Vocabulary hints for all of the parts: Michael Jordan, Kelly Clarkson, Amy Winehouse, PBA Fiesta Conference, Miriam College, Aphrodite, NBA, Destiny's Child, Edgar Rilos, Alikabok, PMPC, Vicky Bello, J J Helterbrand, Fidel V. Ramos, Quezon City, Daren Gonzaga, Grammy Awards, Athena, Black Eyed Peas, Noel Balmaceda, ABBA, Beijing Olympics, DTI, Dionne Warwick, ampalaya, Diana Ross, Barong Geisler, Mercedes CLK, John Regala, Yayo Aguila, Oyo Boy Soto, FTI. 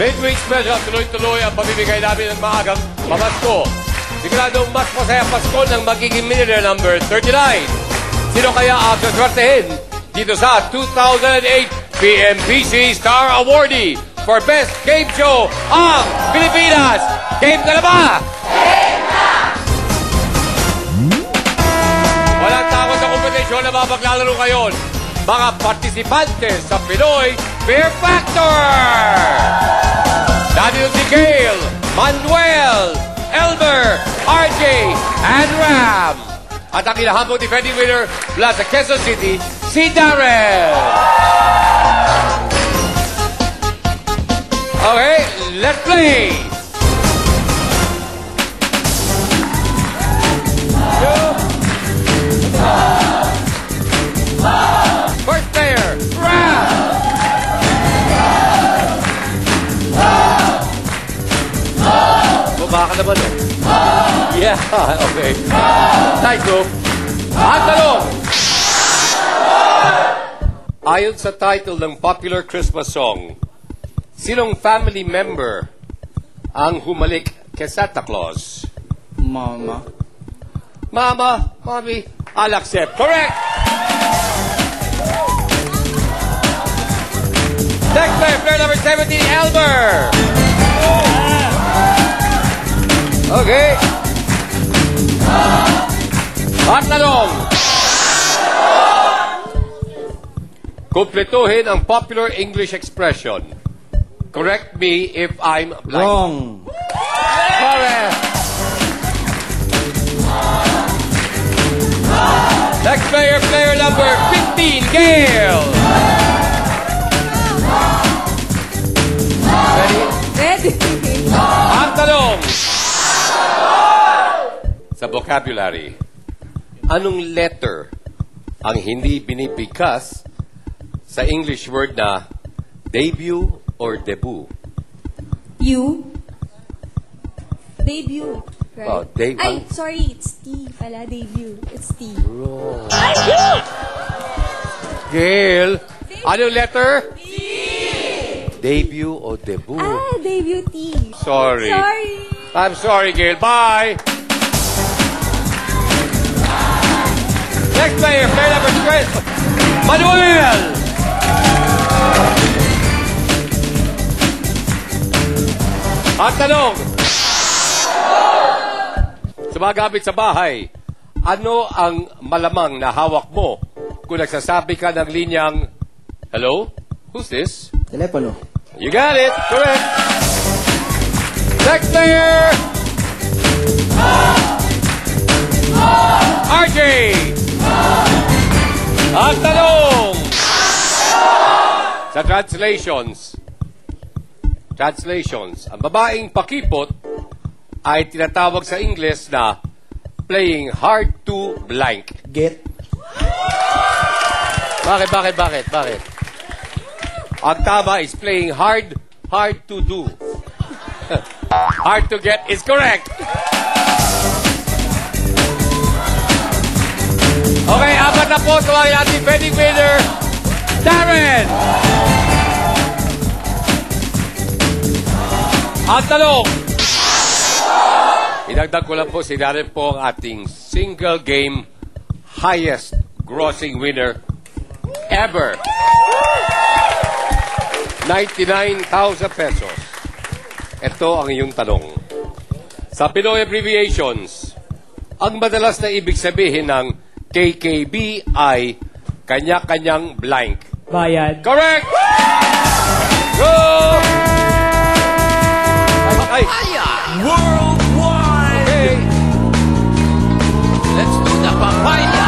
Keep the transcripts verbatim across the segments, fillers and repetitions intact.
Midweek special, tuloy-tuloy ang pamimigay namin ng maagang pamasko. Siguradong mas masaya Pasko ng magiging millionaire number thirty-nine. Sino kaya ang saswertehin dito sa two thousand eight P M P C Star Awardee for Best Game Show ang Pilipinas? Game ka na ba? Game na! Walang takot sa kompetisyon na mapaglalaro ngayon, mga partisipante sa Pinoy Fear Factor! Daniel si Gale, Manuel, Elmer, R J, and Ram. At ang inahamong defending winner mula sa Quezon City, si Darrell. Okay, let's play! First player, Ram! Baka naman eh. Yeah, okay. Tight group. Ang tanong! Ayon sa title ng popular Christmas song, sinong family member ang humalik kay Santa Claus? Mama. Mama, mommy, I'll accept. Correct! Next player, player number seventeen, Elmer. Okay. Patladong. Kumpletuhin ang popular English expression, correct me if I'm blind. Wrong. Correct. Next player, player number fifteen, Gail. Ready? Ready. Patladong. Sa vocabulary, anong letter ang hindi binibigkas sa English word na debut or debut? You. Debut. Right? Oh, de Ay, sorry. It's T pala. Debut. It's T. Wrong. Ay, you! Gail, anong letter? T. Debut or debut? Ah, debut T. Sorry. Sorry. I'm sorry, Gail. Bye! Next player, player number twelve, Manuel! Ang tanong, sa mga gamit sa bahay, ano ang malamang na hawak mo kung nagsasabi ka ng linyang, hello? Who's this? Telepono. You got it! Correct! Next player! R J! Ang tanong! Sa translations, translations, ang babaeng pakipot ay tinatawag sa Ingles na playing hard to blank. Get? Bakit, bakit, bakit, bakit? Ang tama is playing hard, hard to do. Hard to get is correct. Okay, apat na po. Tawagin natin pending winner, Darren! Ang tanong! Idagdag ko lang po si Darren po ang ating single game highest grossing winner ever. ninety-nine thousand pesos. Ito ang iyong tanong. Sa Pinoy abbreviations, ang madalas na ibig sabihin ng K K B ay kanya-kanyang blank. Bayad. Correct! Go! Ay! Worldwide! Okay. Let's do the papaya!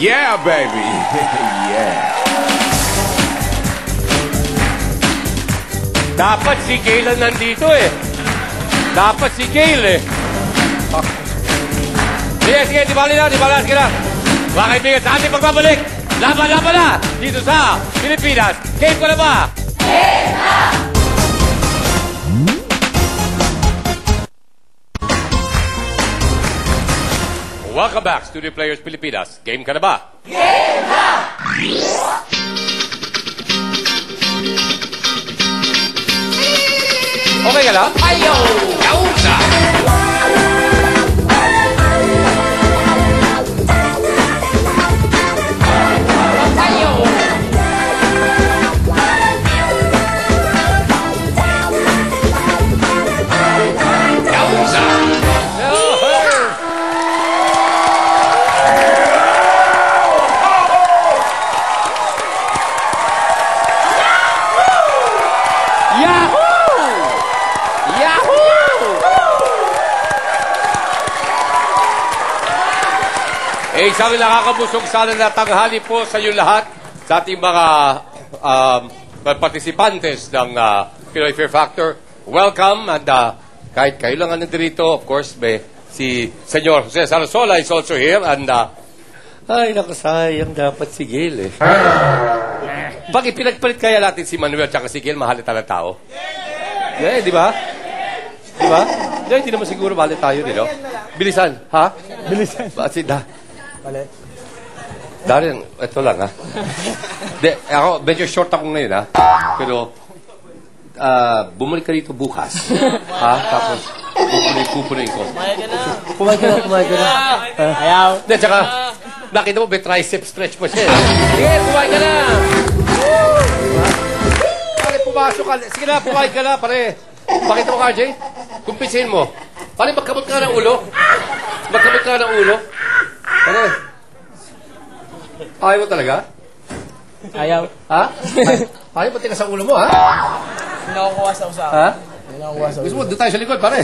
Yeah, baby! Yeah! Dapat si Gail ang nandito eh. Dapat si Gail eh. Sige, sige, tibali na, tibali na. Mga kaibigan, sa ating pagbabalik, laban-laban na dito sa Pilipinas. Game ko na ba? Game na! Welcome back, Studio Players Pilipinas. Game ka na ba? Game na! Okay ka lang? Ayo! Kausa! Isang nakakabusog sana na tanghali po sa iyo lahat sa ating mga um, participantes ng uh, Pinoy Fear Factor. Welcome, and uh, kahit kayo lang nandito dito, of course, may, si Señor Jose Sarasola is also here, and uh, ay, nakasayang dapat si Gail eh. Bakit pinagpalit kaya natin si Manuel at si Gail, mahalita na tao? Yeah, yeah, di ba? Di ba? Yeah, hindi naman siguro mahalita tayo nito. Bilisan, ha? Bilisan. Basit na. Bale. Darin, ito lang, ha? De, ako, medyo short ako ngayon, ha? Pero, uh, bumalik ka dito bukas. Ha? Tapos, pupunin-pupunin ko. Kumain ka na. Kumain ka na, kumain ka na. Ayaw. De, tsaka, nakita mo, may tricep stretch mo siya. Sige, kumain ka na. Pare, pumasok ka. Sige na, kumain ka na, pare. Bakit mo ka, R J? Kumpisin mo. Pare, magkamot ka ng ulo. Magkamot ka ng ulo. Pare, ayaw mo talaga? Ayaw. Ha? Ayaw, pati ka sa ulo mo, ha? Hindi nakakuha sa usapan. Ha? Hindi nakakuha sa usapan. Gusto mo, doon tayo sa likod, pare.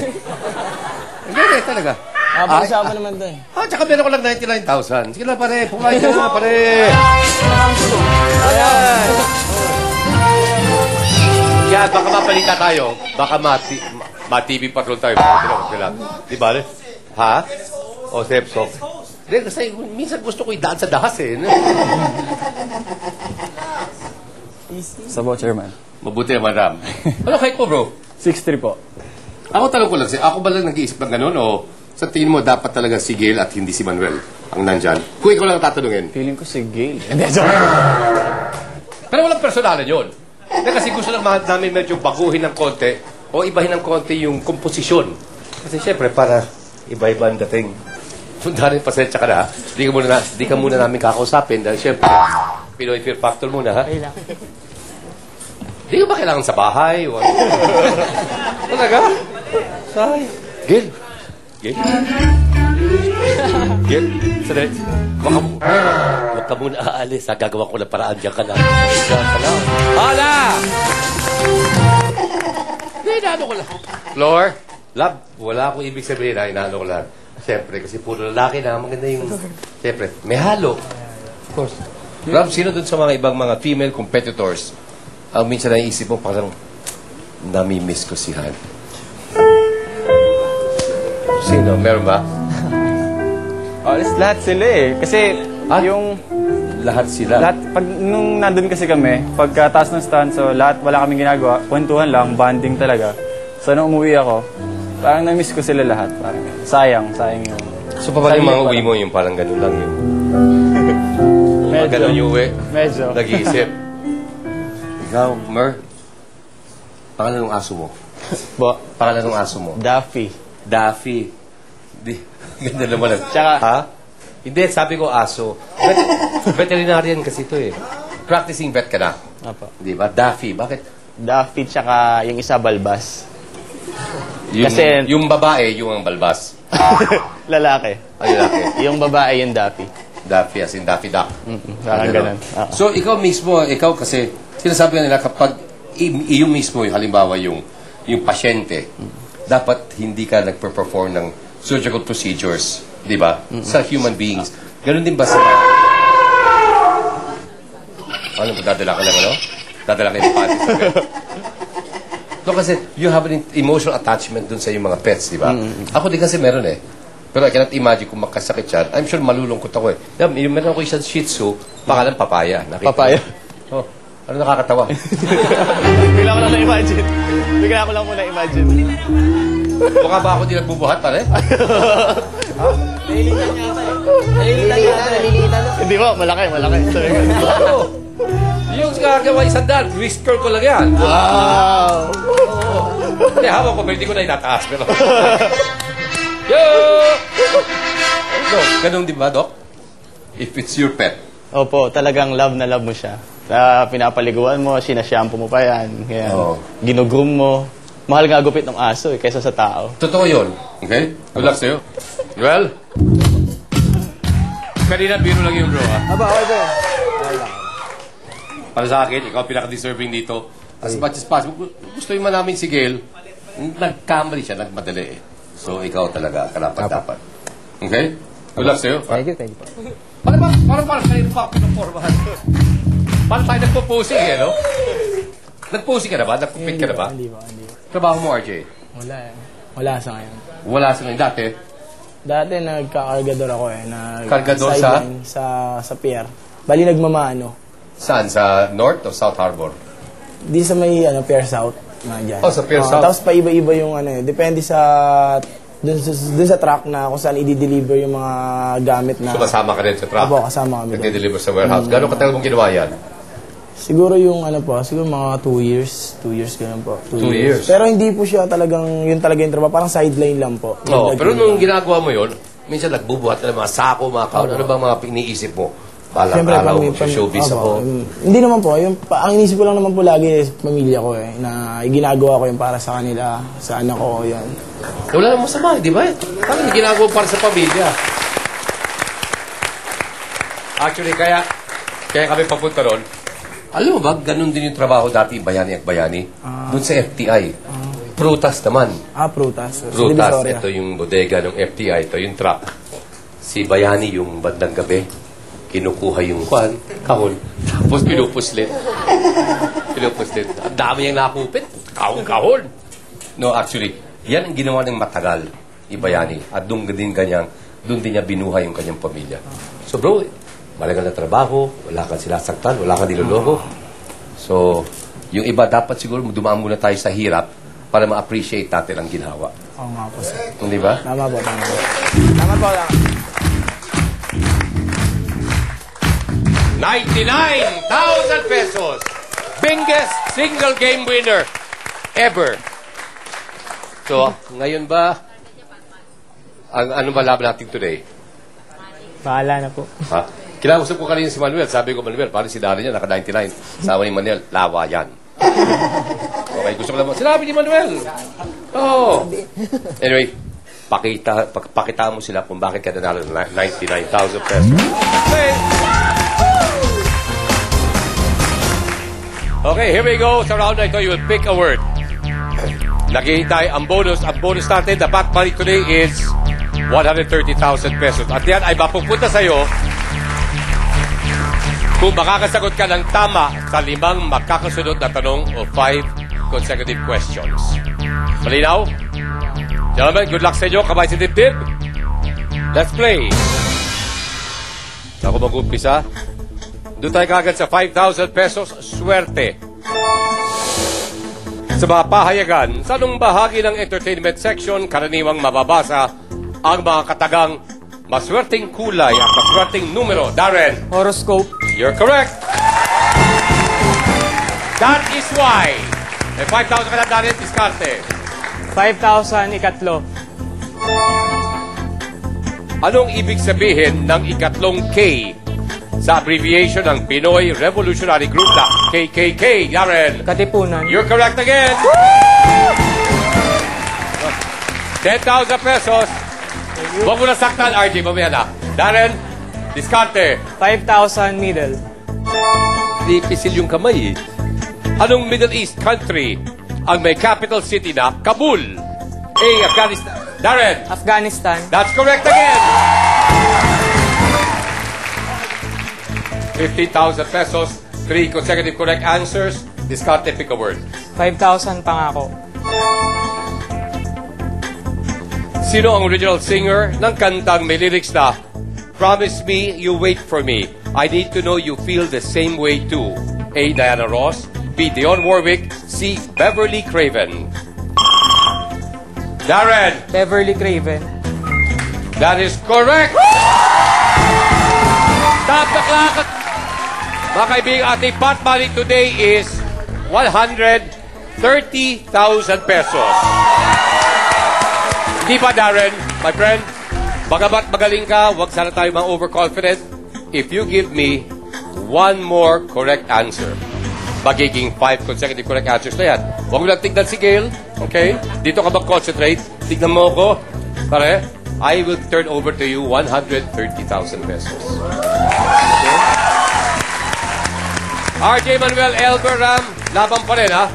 Hindi, hindi, talaga. Napag-usapan naman doon. Ha, tsaka meron ko lang ninety-nine thousand. Sige na, pare, pumain ka na, pare. Ayan. Yan, baka mapalita tayo. Baka ma-T V patrol tayo. Di ba, ha? O, Sepso. Hindi, kasi minsan gusto ko i-daan sa dahas eh. Sabaw, chairman. Mabuti naman, Ram. Ano height mo, bro? six three po. Ako tanong ko lang siya, ako ba lang nag-iisip ng ganun o sa tingin mo dapat talaga si Gail at hindi si Manuel ang nandyan? Kung ikaw lang tatanungin. Feeling ko si Gail. Pero walang personalan yun. Kasi gusto lang namin medyo baguhin ng konti o ibahin ng konti yung komposisyon. Kasi syempre, para iba-iba ang dating. Darin, pasensya ka na, ha? Di ka muna, di ka muna namin kakausapin dahil syempre, Pinoy Fear Factor muna, ha? Di ka ba kailangan sa bahay? Talaga? Say. Gil. Gil. Gil. Salit. Baka mo, baka mo na aalis, ha? Gagawa ko ng paraan. Diyan ka na. Diyan ka na. Hala! Hinano ko lang. Floor. Lab. Wala akong ibig sabihin, ha? Hinano ko lang. Siyempre, kasi puro lalaki na. Maganda yung... Siyempre, may halo. Of course. Rob, sino dun sa mga ibang mga female competitors ang minsan naiisip mo parang nami-miss ko si Han? Sino? Meron ba? Alas, oh, lahat sila eh. Kasi ah, yung... Lahat sila? Lahat, pag, nung nandun kasi kami, pagkataas ng stanso, lahat wala kaming ginagawa. Kwentuhan lang, bonding talaga. So, nung umuwi ako, parang na-miss ko sila lahat. Parang sayang, sayang yung... So, pa pala yung mga uwi mo yung parang ganun lang yun? Medyo. Ganun yung uwi. Medyo. Nag-iisip. Ikaw, Mer, pangalan ng aso mo? Ba? Pangalan ng aso mo? Daffy. Daffy. Di, ganda naman lang. Tsaka... Ha? Hindi, sabi ko aso. Bet veterinarian kasi ito eh. Practicing vet ka na. Apa. Di ba? Daffy. Bakit? Daffy tsaka yung isa balbas. Yung, kasi, yung babae, yung ang balbas. Lalaki. Ay, lalaki. Yung babae, yung Daffy. Daffy, as in Daffy Duck. Mm-hmm. Parang ganun. Uh-huh. So, ikaw mismo, ikaw kasi, sinasabi nila kapag yung mismo, halimbawa yung, yung pasyente, mm-hmm, dapat hindi ka nagpe-perform ng surgical procedures, di ba? Mm-hmm. Sa human beings. Ganun din ba sa... Ano ba, dadala ka lang, ano? Dadala ka yung pati sa no, kasi you have an emotional attachment dun sa yung mga pets, di ba? Mm-hmm. Ako din kasi meron eh. Pero I cannot imagine kung makasakit siya. I'm sure malulungkot ako eh. Yeah, meron ako isang shih tzu, pangalan Papaya. Nakita Papaya? Oo. Oh, ano nakakatawa? Bigla ko lang na-imagine. Bigla ko lang muna na-imagine. Baka ba ako din nagbubuhat pare? Nailitan niya ata eh. Nailitan niya ata eh. Hindi ba? Malaki, malaki. Yung gagawa isang daan, whisper ko lang yan. Wow! Hindi, hawak ko, pero hindi ko na inataas. Yo! Ganun din ba, Doc? If it's your pet. Opo, talagang love na love mo siya. Uh, pinapaliguan mo, sinashampoo mo pa yan. Kaya, oh. Ginugroom mo. Mahal nga gupit ng aso eh, kaysa sa tao. Totoo yun. Okay? Good luck sa'yo. Well, kanina biro lang yung bro, ha? Aba, okay po. Para sa akin, ikaw pinaka-deserving dito. As much as possible, gusto yung malamin si Gail, nagkamali siya, nagmadali eh. So, ikaw talaga, karapat-dapat. Okay? Good luck sa'yo. Thank you, thank you. Paano ba? Paano ba? Paano ba? Pinupormahan. Paano tayo nagpo-posing eh, no? Nag-posing ka na ba? Nag-compete ka na ba? Hindi ba, hindi ba. Trabaho mo, R J? Wala eh. Wala sa ngayon. Wala sa ngayon. Dati? Dati, nagka-cargador ako eh. Cargador sa? Sa, sa pier. Bali, nagmamaano. Saan? Sa North o South Harbor? Di sa may ano, Pier South. Mga oh, sa Pier uh, South? Tapos paiba-iba yung ano eh. Depende sa... Dun, dun sa truck na kung saan i-deliver yung mga gamit na... So kasama ka rin sa truck? Opo, kasama kami. I-deliver sa warehouse. Mm. Gano'ng katagal mong ginawa yan? Siguro yung ano po, siguro mga two years. Two years ganun po. Two, two years. years. Pero hindi po siya talagang, yun talaga yung trabaho. Parang sideline lang po. Oo, no, pero nung ginagawa mo yun, minsan nagbubuhat na mga sako, mga kaon. Ano bang mga iniisip mo? Alam-alaw ko sa showbiz ako. Hindi naman po. Yung, ang inisip ko lang naman po lagi is pamilya ko eh. Na ginagawa ko yung para sa kanila, sa anak ko, yan. Wala namang masama, di ba? Parang ginagawa para sa pamilya. Actually, kaya, kaya kami papunta ron. Alam mo ba, ganun din yung trabaho dati, bayani at bayani? Uh, Doon sa F T I. Uh, Prutas naman. Ah, Prutas. Prutas. Ito yung bodega ng F T I. Ito yung truck. Si Bayani yung bandang gabi. Kinukuha yung kwan, kahon, tapos pinupuslit. Pinupuslit. Ang dami yung nakupit. Kahon, kahon. No, actually, yan ang ginawa ng matagal, Ibayani. At doon din kanyang, doon din niya binuha yung kanyang pamilya. So bro, malagang na trabaho, wala kang sinasaktan, wala kang niloloko. So, yung iba dapat siguro, dumaan muna tayo sa hirap para ma-appreciate natin ang ginawa. Oo nga po, sir. Hindi ba? Tama po, tama po. Tama po, tama po. ninety-nine thousand pesos. Biggest single game winner ever. So, ngayon ba, ang, ano ba laban natin today? Bahala na po. Ha? Kinausap ko kanina si Manuel. Sabi ko, Manuel, parang si Dari niya, naka ninety-nine. Sabi ni Manuel, lawa yan. Okay, gusto ko lang. Sinabi ni Manuel. Oh. Anyway. Pakita, pakita mo sila kung bakit ka nanalo ng ninety-nine thousand pesos. Okay. Okay, here we go. Sa round na ito, you will pick a word. Naghihintay ang bonus. Ang bonus natin, the back money today is one hundred thirty thousand pesos. At yan ay mapupunta sa'yo kung makakasagot ka ng tama sa limang makakasunod na tanong o five consecutive questions. Malinaw? Gentlemen, good luck sa inyo. Kamay si Dibdib. Let's play. Ako mag-umpisa. Doon tayo kagad sa five thousand pesos. Swerte. Sa mga pahayagan, sa anong bahagi ng entertainment section, karaniwang mababasa ang mga katagang maswerteng kulay at maswerteng numero. Darren. Horoscope. You're correct. That is why. May five thousand ka na, Darren. Diskarte. five thousand, ikatlo. Anong ibig sabihin ng ikatlong K sa abbreviation ng Pinoy Revolutionary Group na K K K? Yaren. Katipunan. You're correct again. ten thousand pesos. Huwag mo na saktan, R J. Mamaya na. Darren, diskarte. five thousand, middle. Di pisil yung kamay. Anong Middle East country ang may capital city na Kabul? A, Afghanistan. Darren. Afghanistan. That's correct again. fifty thousand pesos. Three consecutive correct answers. Discard and pick a word. five thousand pangako. Sino ang original singer ng kantang may lyrics na Promise me you wait for me. I need to know you feel the same way too. A, Diana Ross. B, Dionne Warwick. C, Beverly Craven. Darren. Beverly Craven. That is correct! Stop the clock! Mga kaibigan, ating pot money today is one hundred thirty thousand pesos. Di ba, Darren, my friend? Bagamat magaling ka, huwag sana tayo mga overconfident. If you give me one more correct answer, magiging five consecutive correct answers na yan. Huwag mo lang tignan si Gail. Okay? Dito ka mag-concentrate. Tignan mo ko. Pare, I will turn over to you one hundred thirty thousand pesos. Okay? R J Manuel Elberam, laban pa rin, ha?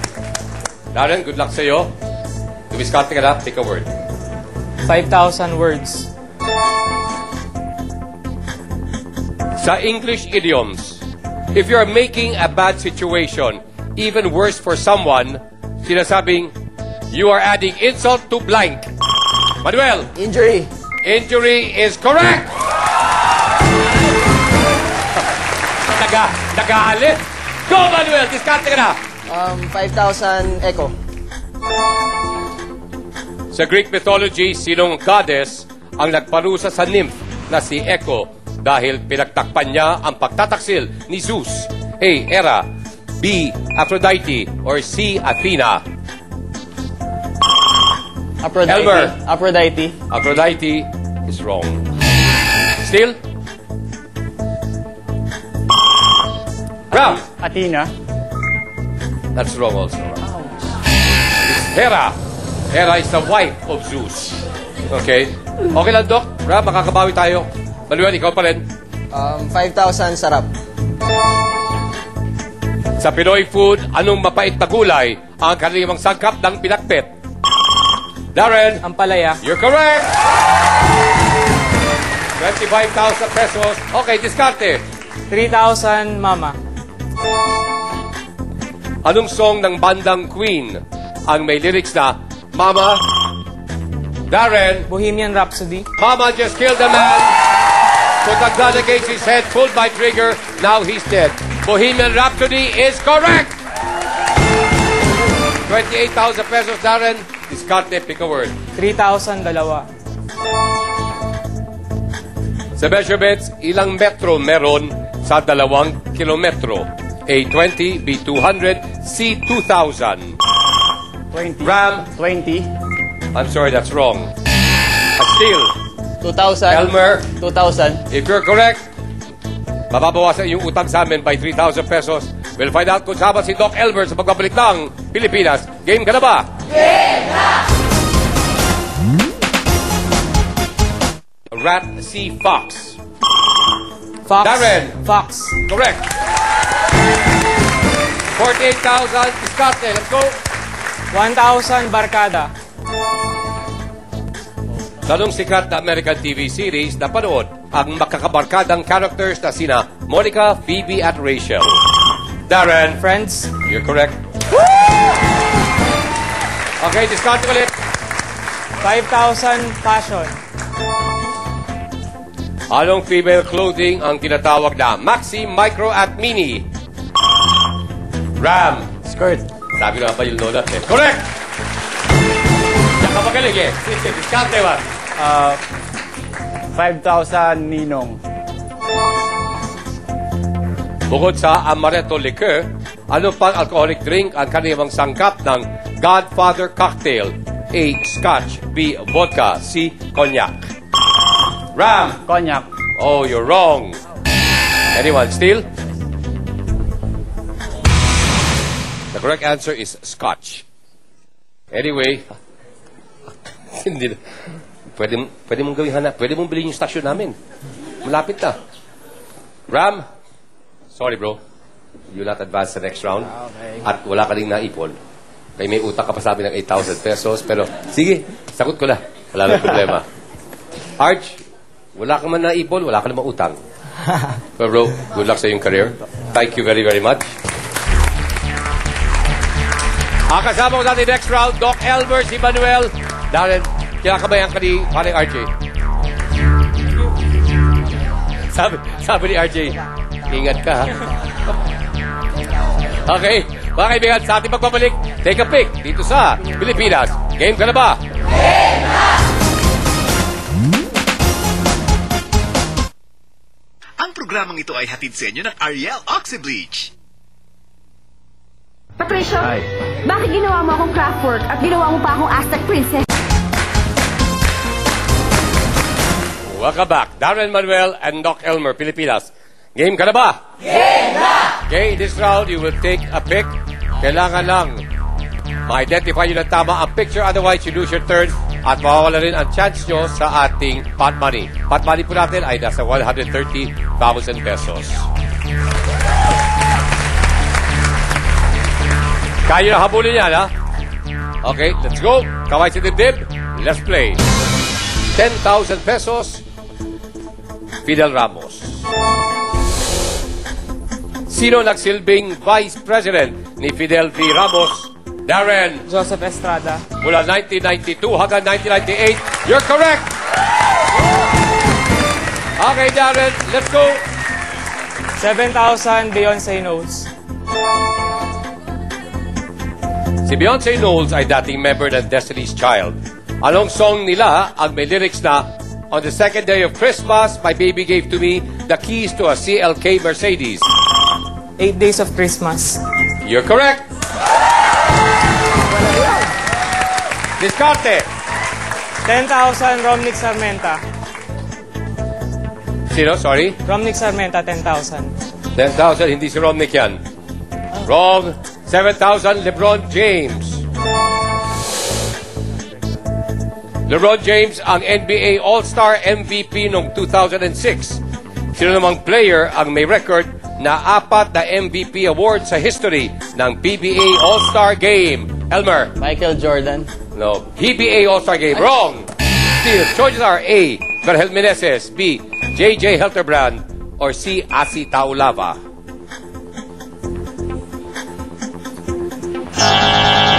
Darren, good luck sa'yo. Dumiskarte ka na, take a word. five thousand words. Sa English idioms, if you're making a bad situation even worse for someone, sinasabing, you are adding insult to blank. Manuel. Injury. Injury is correct. Naga, nagaalit. Go, Manuel. Discount ka na. Um, five thousand echo. Sa Greek mythology, sinong goddess ang nagparusa sa nymph na si Echo? Dahil pinagtakpan niya ang pagtataksil ni Zeus. A. Hera. B. Aphrodite. Or C. Athena. Aphrodite. Elmer. Aphrodite. Aphrodite is wrong. Still? Round. Athena. That's wrong also. It's Hera. Hera is the wife of Zeus. Okay? Okay lang, Doc. Rob, makakabawi tayo. Manuel, ikaw pa rin. Um, five thousand, sarap. Sa Pinoy food, anong mapait na gulay ang kanilang sangkap ng pinakpit? Darren. Ampalaya. You're correct! twenty-five thousand pesos. Okay, diskarte. three thousand, mama. Anong song ng bandang Queen ang may lyrics na, Mama? Darren. Bohemian Rhapsody. Mama just killed a man. So Tagdana gets his head pulled by trigger. Now he's dead. Bohemian Rhapsody is correct. twenty-eight thousand pesos, Darren. Discarte, pick a word. three thousand, dalawa. Sa measurements, ilang metro meron sa dalawang kilometro? A, twenty. B, two hundred. C, two thousand. twenty. Ram. twenty. I'm sorry, that's wrong. A steal. two thousand. Elmer. two thousand. If you're correct, mababawasan yung utang sa amin by three thousand pesos. We'll find out kung sama si Doc Elmer sa pagbabalik ng Pilipinas. Game ka na ba? Game na! Rat C. Fox. Fox. Darren. Fox. Correct. forty-eight thousand. Discarte. Let's go. one thousand. Barkada. Dalong sikat na American T V series na panood ang makakabarkadang characters na sina Monica, Phoebe at Rachel. Darren. Friends. You're correct. Woo! Okay, discount ulit. five thousand fashion. Anong female clothing ang tinatawag na maxi, micro at mini? Ram. Skirt. Sabi na ba yung lola? Eh, correct! Kapagaling eh. Discount na ba? Uh, five thousand, Ninong. Bukod sa amaretto liqueur, ano pang alcoholic drink ang kanilang sangkap ng Godfather Cocktail? A. Scotch. B. Vodka. C. Cognac. Ram. Cognac. Oh, you're wrong. Anyone still? The correct answer is Scotch. Anyway, hindi na. Pwede, pwede mong gawin, Hana. Pwede mong bilhin yung stasyon namin. Malapit na. Ram, sorry bro. You'll not advance the next round. Okay. At wala ka rin naipon. Kaya may utak ka pa sa amin ng eight thousand pesos. Pero sige, sagot ko na. Wala nang problema. Arch, wala ka man naipon, wala ka naman utang. Pero bro, good luck sa iyong career. Thank you very, very much. Ang kasama ko natin next round, Doc Elmer, si Manuel. Darren, kinakabayan ka ni paring R J. Sabi, sabi ni R J, ingat ka ha. Okay, mga kaibigan, sa ating magbabalik, take a pick dito sa Pilipinas. Game ka na ba? Programang ito ay hatid sa inyo ng Ariel Oxybleach. Patricia, hi. Bakit ginawa mo akong craftwork at ginawa mo pa akong Aztec Princess? Welcome back. Darren Manuel and Doc Elmer, Pilipinas. Game ka na ba? Game na! Okay, this round, you will take a pick. Kailangan lang ma-identify nyo na tama ang picture, otherwise you lose your turn at mawawala rin ang chance nyo sa ating pot money. Pot money po natin ay nasa one hundred thirty thousand pesos. Kaya nyo na habulin yan, ha? Okay, let's go. Kaway si Dibdib. Let's play. ten thousand pesos. Fidel Ramos. Sino nagsilbing Vice President ni Fidel V. Ramos? Darren. Joseph Estrada. Mula nineteen ninety-two hanggang nineteen ninety-eight. You're correct! Okay, Darren. Let's go. seven thousand Beyonce Knowles. Si Beyonce Knowles ay dating member ng Destiny's Child. Anong song nila ang may lyrics na "On the second day of Christmas, my baby gave to me the keys to a C L K Mercedes"? Eight Days of Christmas. You're correct. Discarte. ten thousand, Romnick Sarmenta. Sino? Sorry? Romnick Sarmenta, ten thousand. ten thousand, hindi si Romnick yan. Wrong. seven thousand, LeBron James. LeBron James ang N B A All-Star M V P noong two thousand six. Sino namang player ang may record na apat na M V P award sa history ng P B A All-Star Game? Elmer. Michael Jordan. No. P B A All-Star Game. I... Wrong. Still, choices are A. Virgel Meneses. B. J J Helterbrand. Or C. Asi Taulava.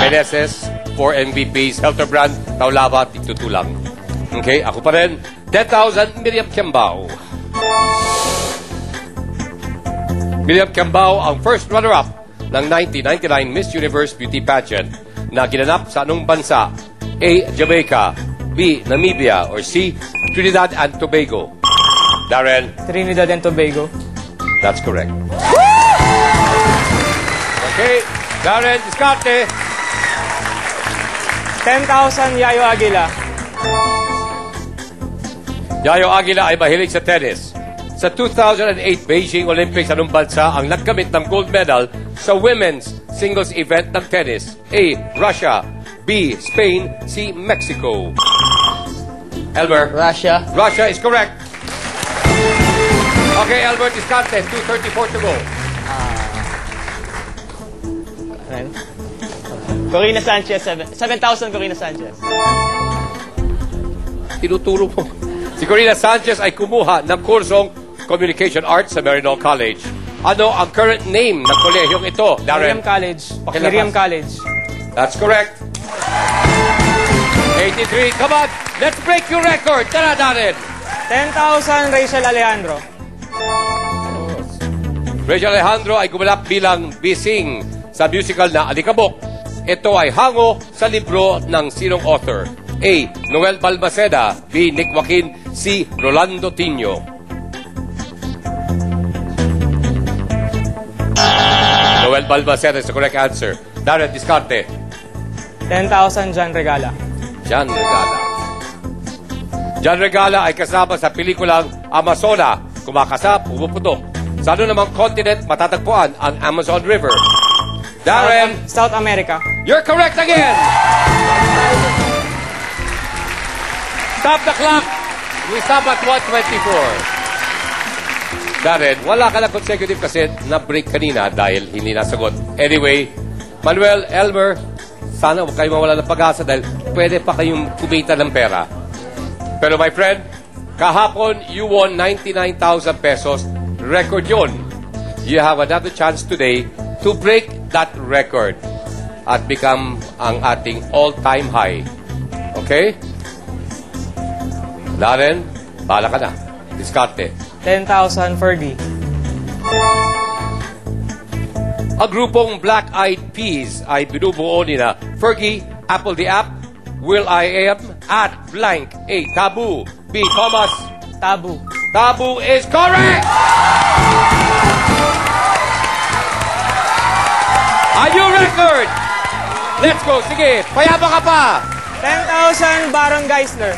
Meneses, four M V Ps. Helterbrand, Taulava, titutulang. Okay, ako pa rin. ten thousand, Miriam Kiambao. Miriam Kiambao ang first runner-up ng nineteen ninety-nine Miss Universe Beauty Pageant na ginanap sa anong bansa? A. Jamaica, B. Namibia, or C. Trinidad and Tobago? Darren? Trinidad and Tobago. That's correct. Okay, Darren, discarte. ten thousand, Yayo Aguila. Yayo Aguila ay mahilig sa tennis. Sa two thousand eight Beijing Olympics, anong bansa ang nagkamit ng gold medal sa women's singles event ng tennis? A. Russia. B. Spain. C. Mexico. Elmer. Russia. Russia is correct. Okay, Elmer, discarte. two thirty-four to go. Uh, Corina Sanchez. seven thousand Corina Sanchez. Tinuturo po. Si Corina Sanchez ay kumuha ng kursong Communication Arts sa Miriam College. Ano ang current name ng kolehiyong ito, Darren? Miriam College. Pakilabas. Miriam College. That's correct. eighty-three. Come on. Let's break your record. Tara, Darren. ten thousand, Rachel Alejandro. Rachel Alejandro ay gumalap bilang Bising sa musical na Alikabok. Ito ay hango sa libro ng sinong author? A. Noel Balmaceda. B. Nick Joaquin. C. Rolando Tinio. Noel Balmaceda is the correct answer. Darren, discarte. ten thousand, John Regala. John Regala. John Regala ay kasama sa pelikulang Amazona. Kumakasap, umuputok. Sa ano namang continent matatagpuan ang Amazon River? Darren. South, South America. You're correct again! Stop the clock. We stop at one twenty-four. Darren, wala ka na consecutive kasi na-break kanina dahil hindi nasagot. Anyway, Manuel, Elmer, sana huwag kayo mawala ng pag-asa dahil pwede pa kayong kumita ng pera. Pero my friend, kahapon you won ninety-nine thousand pesos. Record yun. You have another chance today to break that record at become ang ating all-time high. Okay? Darren, bahala ka na. Diskarte. ten thousand for D. Ang grupong Black Eyed Peas ay binubuo nina Fergie, Apple the App, Will I Am, at blank. A. Taboo. B. Thomas. Taboo. Taboo is correct! A new record! Let's go! Sige, payapa ka pa! ten thousand Barong Geisler.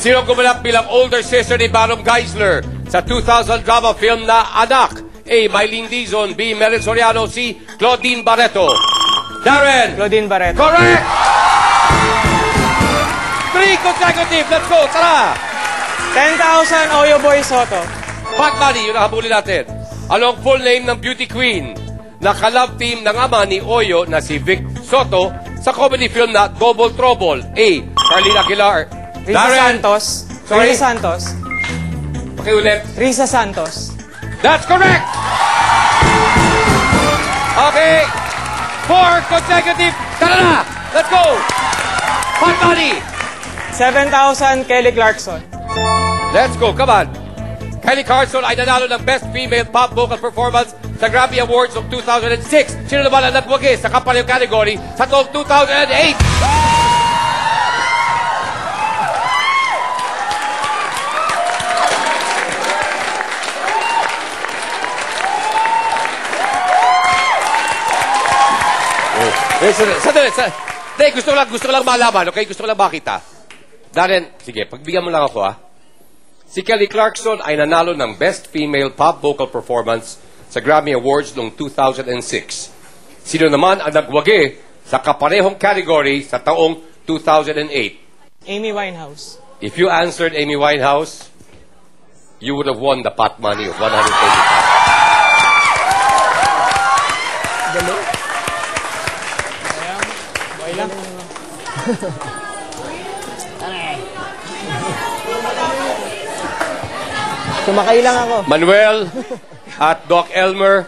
Sino gumanap bilang older sister ni Barong Geisler sa two thousand drama film na Anak? A. Mylene Dizon, B. Meryl Soriano, C. Claudine Barreto. Darren! Claudine Barreto. Correct! Three consecutive! Let's go! Tara! ten thousand Oyo Boy Soto. Hot money, yun ang habulin natin. Anong full name ng beauty queen na ka-love team ng ama ni Oyo na si Vic Soto sa comedy film na Double Trouble? A. Carlina Aguilar. Risa Darren. Santos. Sorry? Risa Santos. Pakiulit. Risa Santos. That's correct! Okay. Four consecutive. Tara na! Let's go! Hot money! seven thousand Kelly Clarkson. Let's go, come on. Kelly Clarkson ay nanalo ng Best Female Pop Vocal Performance sa Grammy Awards of two thousand six. Sino naman ang nagwagi sa kapareho category sa taong two thousand eight? Sandali, sandali. Gusto ko lang, gusto ko lang malaman, okay? Gusto ko lang makita. Darren, sige, pagbigyan mo lang ako, ah. Si Kelly Clarkson ay nanalo ng Best Female Pop Vocal Performance sa Grammy Awards noong two thousand six. Sino naman ang nagwagi sa kaparehong category sa taong two thousand eight? Amy Winehouse. If you answered Amy Winehouse, you would have won the pot money of one hundred eighty thousand. Dalo? Boy lang. Tumakay lang ako. Manuel at Doc Elmer,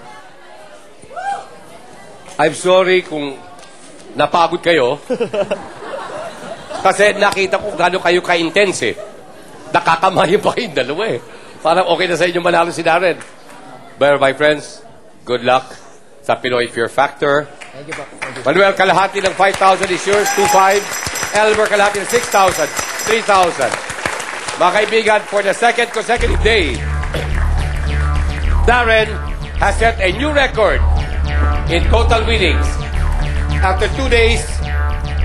I'm sorry kung napagod kayo. Kasi nakita ko gano'n kayo ka-intense eh. Nakakamayo pa kayong dalawa eh. Parang okay na sa inyo manalo si Darren. But my friends, good luck sa Pinoy Fear Factor. Thank you, thank you. Manuel, kalahati ng five thousand is yours, two five. Elmer, kalahati ng six thousand, three thousand. Mga kaibigan, for the second consecutive day, Darren has set a new record in total winnings. After two days,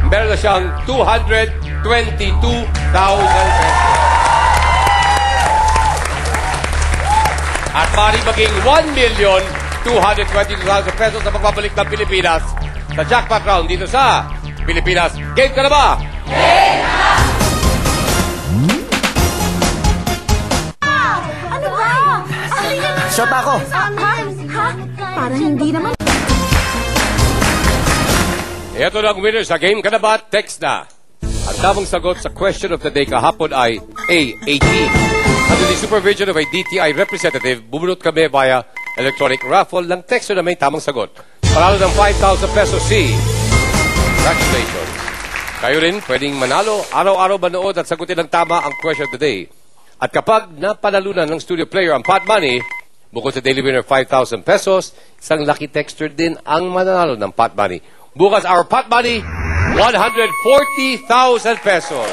meron na siyang two hundred twenty-two thousand pesos. At mari maging one million two hundred twenty-two thousand pesos na magbabalik ng Pilipinas sa jackpot round dito sa Pilipinas. Game ka na ba? Game na! Shot ako. Ha? Ha? Parang hindi naman. Ito na ang winner sa Game Ka Na Ba? Text na. Ang tamang sagot sa question of the day kahapon ay A eighteen. Under the supervision of a D T I representative, bubunot kami via electronic raffle ng text na may tamang sagot. Paralo ng five thousand pesos si... Congratulations. Kayo rin pwedeng manalo. Araw-araw manood at sagutin ng tama ang question of the day. At kapag napanalunan ng studio player ang pot money... Bukod sa daily winner, five thousand pesos, isang lucky texter din ang mananalo ng pot money. Bukas, our pot money, one hundred forty thousand pesos.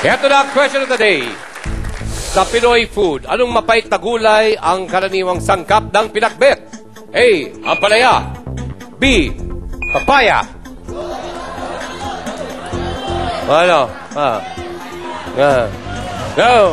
Ito na ang question of the day. Sa Pinoy food, anong mapait na gulay ang karaniwang sangkap ng pinakbet? A. Ampalaya. B. Papaya. Ano? Ah. Ah. No.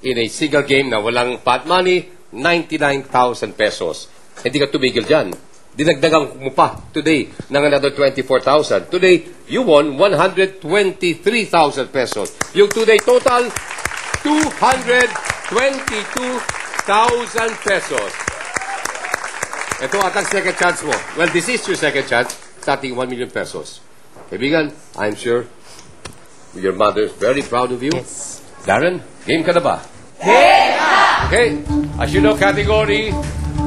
In a single game na walang pot money, ninety-nine thousand pesos. Hindi ka tumigil dyan. Dinagdagan mo pa today ng another twenty-four thousand. Today, you won one hundred twenty-three thousand pesos. Yung today total, two hundred twenty-two thousand pesos. Ito at ang second chance mo. Well, this is your second chance, starting one million pesos. Kaibigan, I'm sure Your mother is very proud of you. Yes. Darren, game ka na ba? Game na! Okay. As you know, category,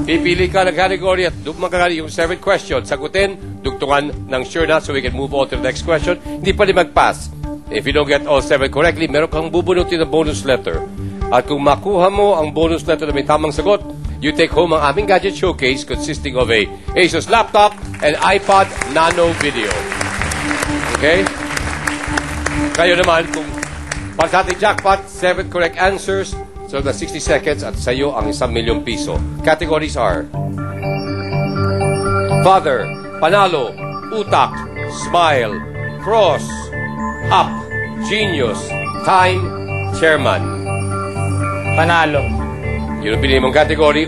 pipili ka ng category at magkakali yung seven questions. Sagutin, dugtungan ng sure na so we can move on to the next question. Hindi pa rin mag-pass. If you don't get all seven correctly, meron kang bubunutin na bonus letter. At kung makuha mo ang bonus letter na may tamang sagot, you take home ang aming gadget showcase consisting of a ASUS laptop and iPod nano video. Okay? Kayo naman, kung pagkati jackpot, seven correct answers, so the sixty seconds at sayo ang isang milyong piso. Categories are Father, Panalo, Utak, Smile, Cross, Up, Genius, Time, Chairman. Panalo. Yun ang pinili mong category.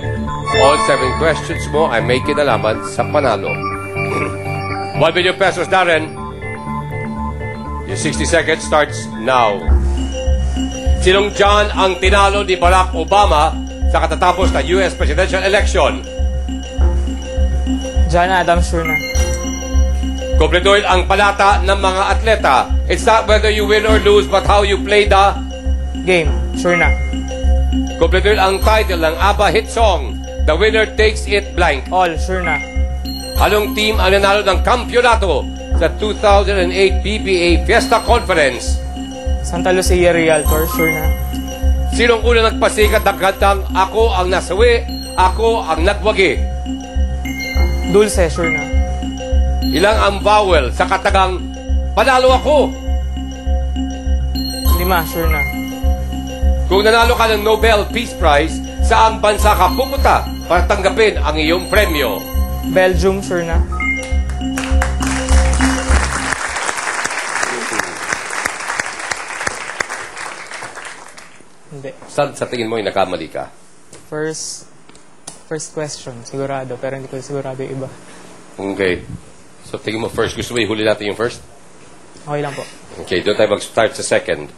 All seven questions mo ay may kinalaman sa panalo. one million pesos, Darren. Your sixty seconds starts now. Sinong John ang tinalo ni Barack Obama sa katatapos na U S presidential election? John Adams, sure na. Kumpletuhin ang palata ng mga atleta. It's not whether you win or lose, but how you play the game, sure na. Kompleto ang title ng ABBA hit song, The Winner Takes It Blank. All, sure na. Anong team ang nanalo ng kampiyonato sa two thousand eight P B A Fiesta Conference? Santa Lucia Realtor, sure na. Sinong una nagpasikat ng kantang Ako ang Nasawi, Ako ang Nagwagi? Dulce, sure na. Ilang ang vowel sa katagang Panalo Ako? Lima, sure na. Kung nanalo ka ng Nobel Peace Prize, saan bansa ka pupunta para tanggapin ang iyong premyo? Belgium, sure na. Hindi. Saan sa tingin mo yung nakamali ka? First, first question, sigurado. Pero hindi ko sigurado yung iba. Okay. So tingin mo first. Gusto mo ihuli natin yung first? Okay lang po. Okay, doon tayo mag-start sa second.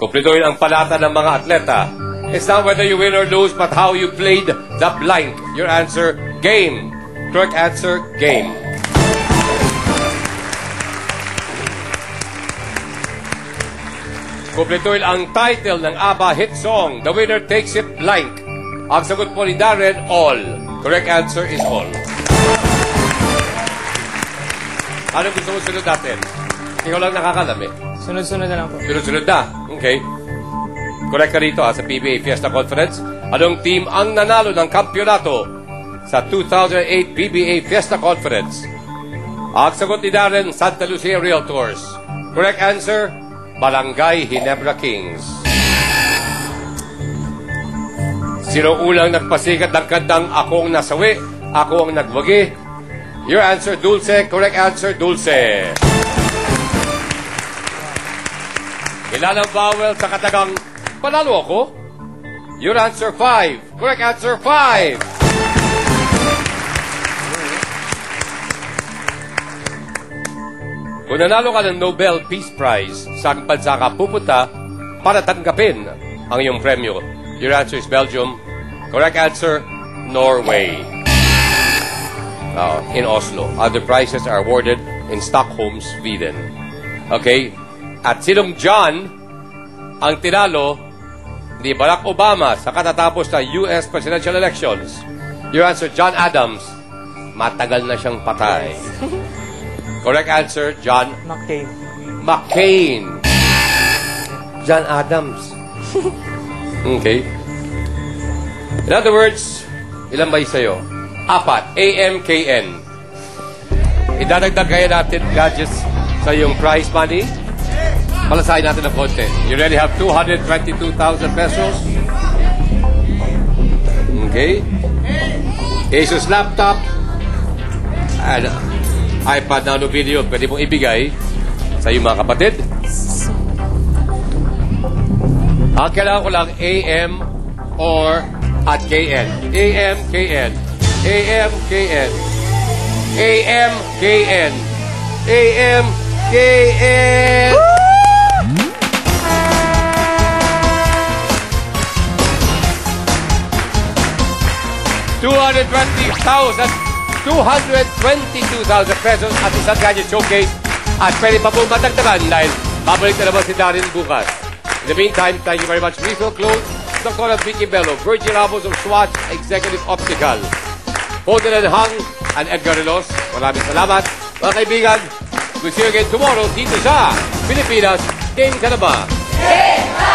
Kumplituhin ang palata ng mga atleta. It's not whether you win or lose, but how you played the blank. Your answer, game. Correct answer, game. Kumplituhin ang title ng ABBA hit song, The Winner Takes It Blank. Ang sagot po ni Darren, all. Correct answer is all. Anong gusto mo sunod natin? Ikaw lang nakakalami. Sunod-sunod na lang po. Sunod-sunod na. Okay. Correct na rito ha, sa P B A Fiesta Conference. Anong team ang nanalo ng kampiyonato sa two thousand eight P B A Fiesta Conference? Ang sagot ni Darren, Santa Lucia Realtors. Correct answer, Barangay Ginebra Kings. Sino ulang nagpasikat ng kantang Ako ang Nasawi, Ako ang Nagwagi? Your answer, Dulce. Correct answer, Dulce. Ilan ang vowel sa katagang Panalo Ako? Your answer, five. Correct answer, five. Kung nanalo ka ng Nobel Peace Prize, saan bansa ka pupunta para tanggapin ang iyong premyo? Your answer is Belgium. Correct answer, Norway. Uh, in Oslo. Other prizes are awarded in Stockholm, Sweden. Okay? At sinong John ang tinalo ni Barack Obama sa katatapos na U S presidential elections? Your answer, John Adams. Matagal na siyang patay. Correct answer, John McCain. McCain. John Adams. Okay. In other words, ilan ba sa'yo? Apat. A M K N. Idadagdag kaya natin gadgets sa iyong prize money. Palasahin natin ang konti. You already have two hundred twenty-two thousand pesos. Okay. ASUS laptop. And iPad nano video. Pwede mong ibigay sa iyong mga kapatid. Ang kailangan ko lang A M or at K N. A M K N. A M K N. A M K N. A M K N. Woo! two hundred twenty thousand, two hundred twenty-two thousand pesos at isang gadget showcase At pwede pa po matagdagan dahil babalik na naman si Darin bukas. In the meantime, thank you very much. Rizzo Clothes, Doctor Vicky Bello, Virgil Ramos of Swatch, Executive Optical, Holden and Hung, and Edgar Rilos. Maraming salamat. Mga kaibigan, we'll see you again tomorrow dito sa Pilipinas, Game Ka Na Ba?